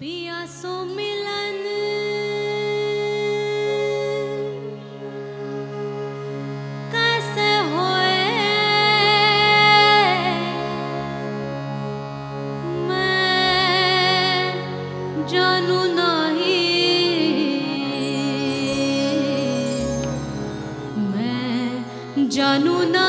पिया सो मिलन कैसे होए मैं जानू नहीं, मैं जानू नहीं।